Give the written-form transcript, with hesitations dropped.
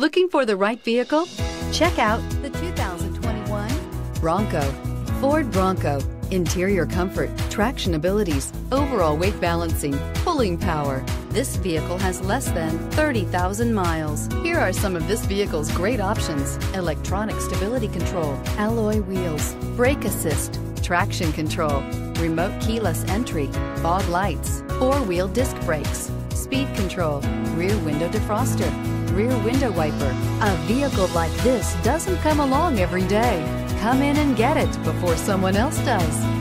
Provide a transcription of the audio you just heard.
Looking for the right vehicle? Check out the 2021 Bronco. Ford Bronco. Interior comfort, traction abilities, overall weight balancing, pulling power. This vehicle has less than 30,000 miles. Here are some of this vehicle's great options: electronic stability control, alloy wheels, brake assist, traction control, remote keyless entry, fog lights, four-wheel disc brakes, speed control, rear window defroster, rear window wiper. A vehicle like this doesn't come along every day. Come in and get it before someone else does.